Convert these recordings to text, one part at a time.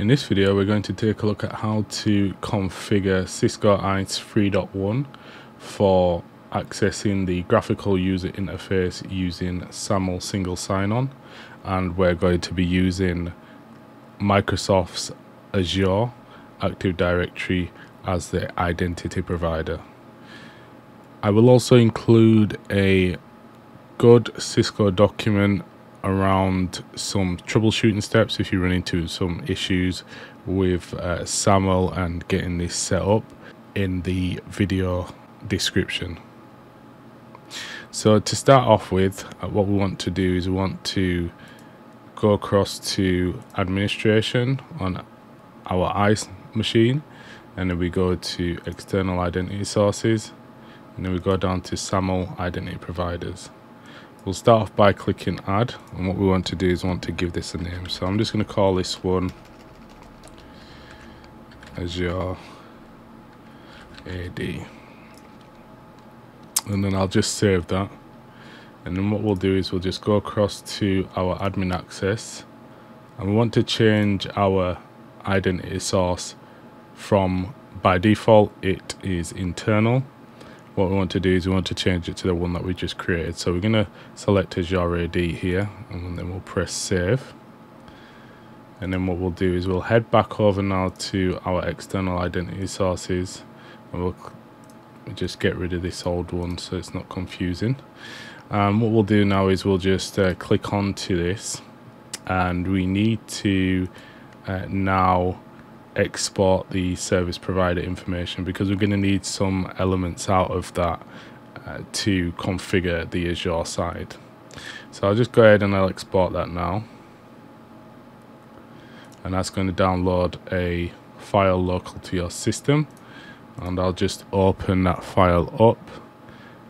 In this video, we're going to take a look at how to configure Cisco ISE 3.1 for accessing the graphical user interface using SAML single sign-on, and we're going to be using Microsoft's Azure Active Directory as the identity provider. I will also include a good Cisco document around some troubleshooting steps if you run into some issues with SAML and getting this set up in the video description. So to start off with, what we want to do is we want to go across to administration on our ISE machine, and then we go to external identity sources, and then we go down to SAML identity providers. We'll start off by clicking add, and what we want to do is we want to give this a name. So I'm just going to call this one Azure AD, and then I'll just save that. And then what we'll do is we'll just go across to our admin access, and we want to change our identity source from, by default it is internal. What we want to do is we want to change it to the one that we just created. So we're going to select Azure AD here, and then we'll press save. And then what we'll do is we'll head back over now to our external identity sources, and we'll just get rid of this old one so it's not confusing. What we'll do now is we'll just click onto this, and we need to now export the service provider information, because we're going to need some elements out of that to configure the Azure side. So I'll just go ahead and I'll export that now, and that's going to download a file local to your system, and I'll just open that file up,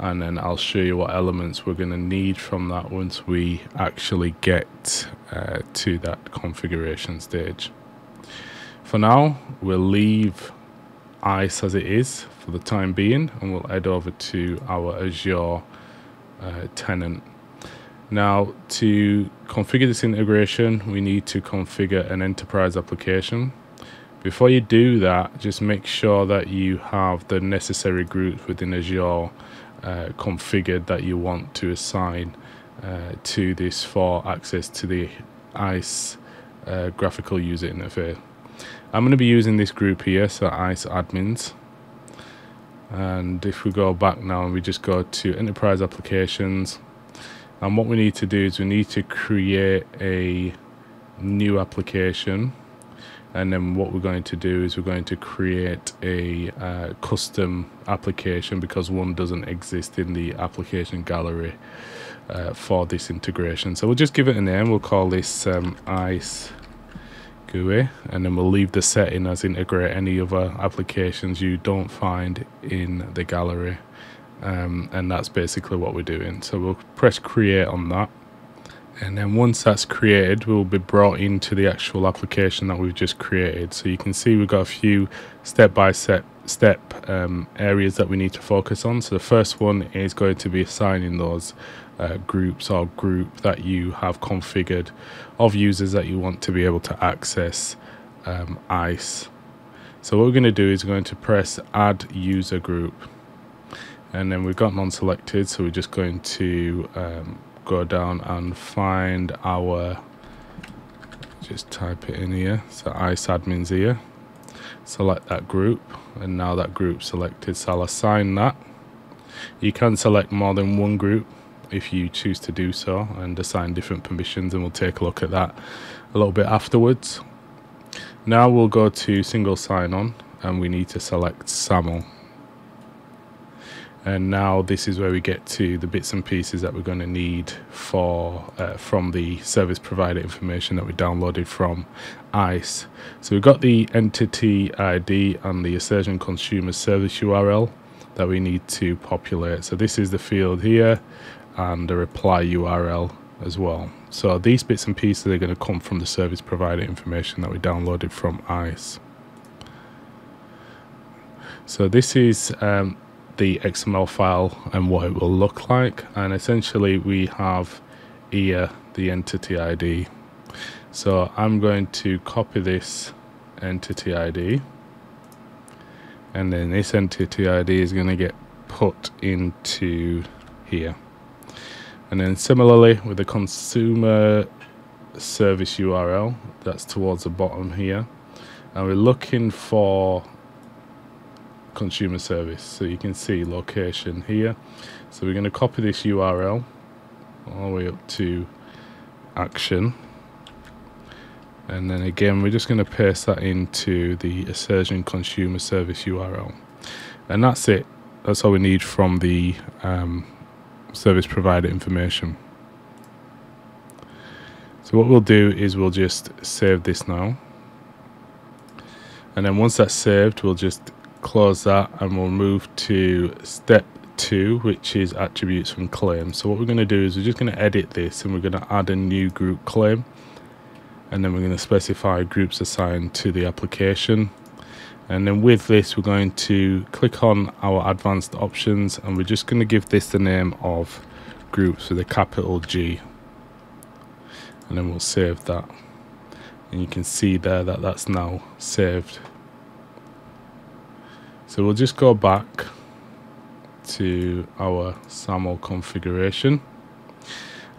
and then I'll show you what elements we're going to need from that once we actually get to that configuration stage. For now, we'll leave ISE as it is for the time being, and we'll head over to our Azure tenant. Now, to configure this integration, we need to configure an enterprise application. Before you do that, just make sure that you have the necessary groups within Azure configured that you want to assign to this for access to the ISE graphical user interface. I'm going to be using this group here, so ISE admins. And if we go back now and we just go to Enterprise Applications, and what we need to do is we need to create a new application, and then what we're going to do is we're going to create a custom application, because one doesn't exist in the application gallery for this integration. So we'll just give it a name. We'll call this ISE GUI, and then we'll leave the setting as integrate any other applications you don't find in the gallery, and that's basically what we're doing. So we'll press create on that, and then once that's created, we'll be brought into the actual application that we've just created. So you can see we've got a few step-by-step areas that we need to focus on. So the first one is going to be assigning those groups or group that you have configured of users that you want to be able to access ISE. So what we're going to do is we're going to press add user group, and then we've got non-selected, so we're just going to go down and find our, just type it in here, so ISE admins here, select that group, and now that group's selected, so I'll assign that. You can select more than one group if you choose to do so, and assign different permissions, and we'll take a look at that a little bit afterwards. Now we'll go to single sign-on, and we need to select SAML, and now this is where we get to the bits and pieces that we're going to need for from the service provider information that we downloaded from ISE. So we've got the entity ID and the assertion consumer service URL that we need to populate. So this is the field here, and the reply URL as well. So these bits and pieces are going to come from the service provider information that we downloaded from ISE. So this is the XML file and what it will look like, and essentially we have here the entity ID. So I'm going to copy this entity ID, and then this entity ID is going to get put into here. And then similarly with the consumer service URL, that's towards the bottom here, and we're looking for consumer service, so you can see location here. So we're going to copy this URL all the way up to action, and then again we're just going to paste that into the assertion consumer service URL, and that's it. That's all we need from the service provider information. So what we'll do is we'll just save this now, and then once that's saved we'll just close that, and we'll move to step 2, which is attributes from claims. So what we're going to do is we're just going to edit this, and we're going to add a new group claim, and then we're going to specify groups assigned to the application. And then with this we're going to click on our advanced options, and we're just going to give this the name of groups with a capital G, and then we'll save that, and you can see there that that's now saved. So we'll just go back to our SAML configuration,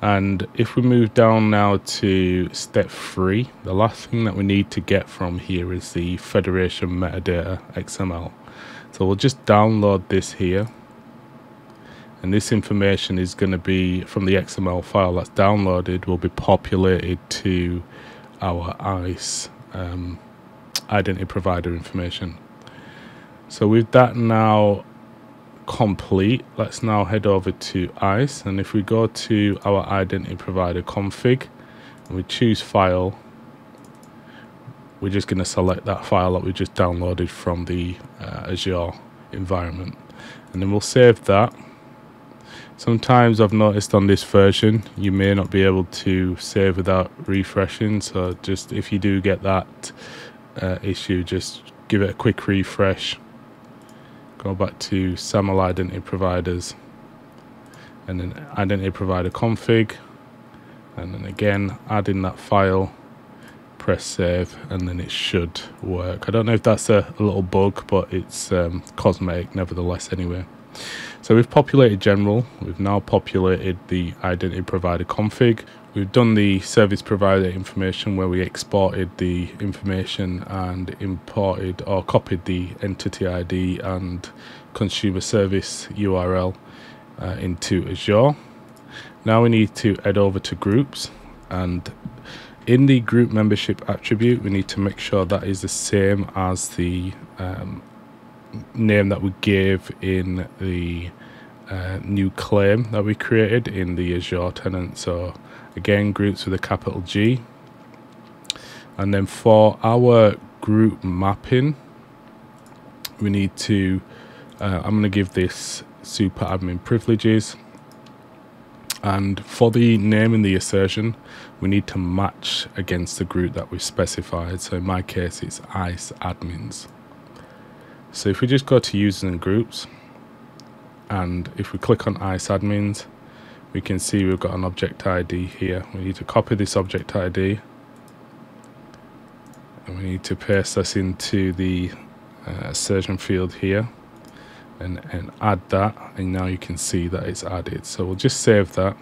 and if we move down now to step 3, the last thing that we need to get from here is the Federation Metadata XML. So we'll just download this here, and this information is going to be from the XML file that's downloaded, will be populated to our ISE identity provider information. So with that now complete, let's now head over to ISE, and if we go to our identity provider config and we choose file, we're just going to select that file that we just downloaded from the Azure environment, and then we'll save that. Sometimes I've noticed on this version you may not be able to save without refreshing, so just if you do get that issue, just give it a quick refresh. Go back to SAML identity providers, and then identity provider config, and then again add in that file, press save, and then it should work. I don't know if that's a little bug, but it's cosmetic nevertheless anyway. So we've populated general, we've now populated the identity provider config, we've done the service provider information where we exported the information and imported or copied the entity ID and consumer service URL into Azure. Now we need to head over to groups, and in the group membership attribute we need to make sure that is the same as the name that we gave in the new claim that we created in the Azure tenant. So again, groups with a capital G, and then for our group mapping we need to I'm going to give this super admin privileges, and for the name in the assertion we need to match against the group that we specified, so in my case it's ISE admins. So if we just go to users and groups, and if we click on ISE admins, we can see we've got an object ID here. We need to copy this object ID, and we need to paste this into the assertion field here, and add that, and now you can see that it's added. So we'll just save that,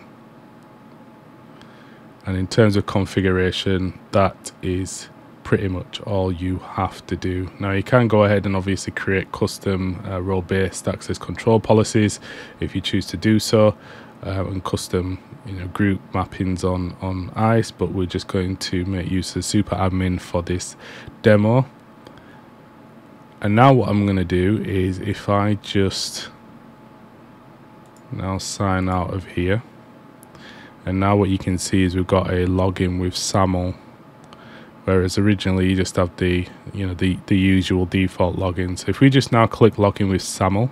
and in terms of configuration that is pretty much all you have to do. Now you can go ahead and obviously create custom role-based access control policies if you choose to do so, and custom group mappings on ISE, but we're just going to make use of super admin for this demo. And now what I'm going to do is if I just now sign out of here, and now what you can see is we've got a login with SAML, whereas originally you just have the the usual default login. So if we just now click login with SAML,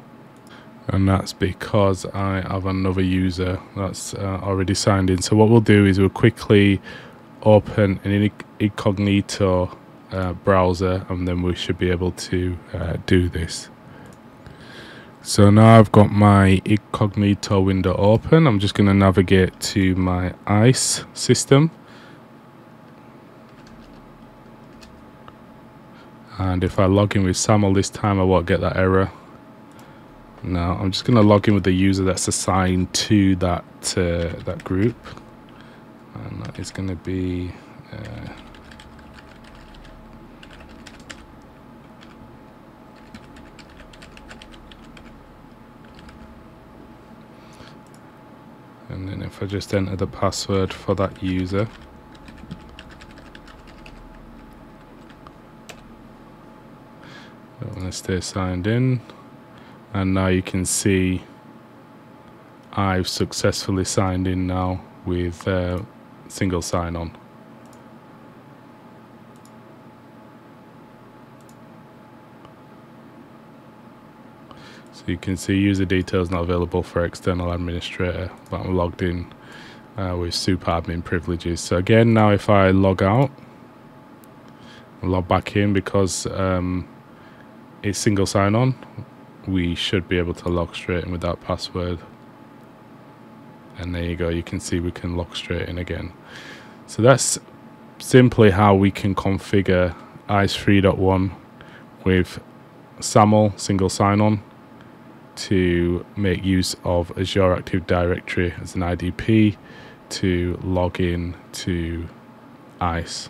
and that's because I have another user that's already signed in. So what we'll do is we'll quickly open an incognito browser, and then we should be able to do this. So now I've got my incognito window open. I'm just going to navigate to my ISE system. And if I log in with SAML this time, I won't get that error. Now I'm just going to log in with the user that's assigned to that that group, and that is going to be and then if I just enter the password for that user, I'm going to stay signed in. And now you can see I've successfully signed in now with single sign-on. So you can see user details not available for external administrator, but I'm logged in with super admin privileges. So again, now if I log out and log back in, because it's single sign-on, we should be able to log straight in with that password. And there you go, you can see we can log straight in again. So that's simply how we can configure ISE 3.1 with SAML single sign-on to make use of Azure Active Directory as an IdP to log in to ISE.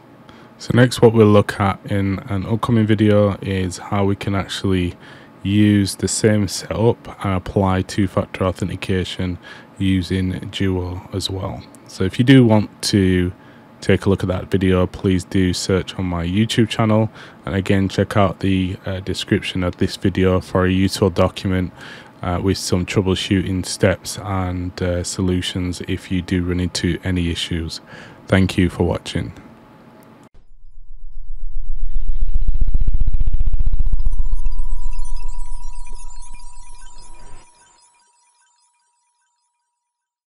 So next what we'll look at in an upcoming video is how we can actually use the same setup and apply two-factor authentication using Duo as well. So if you do want to take a look at that video, please do search on my YouTube channel, and again check out the description of this video for a useful document with some troubleshooting steps and solutions if you do run into any issues. Thank you for watching.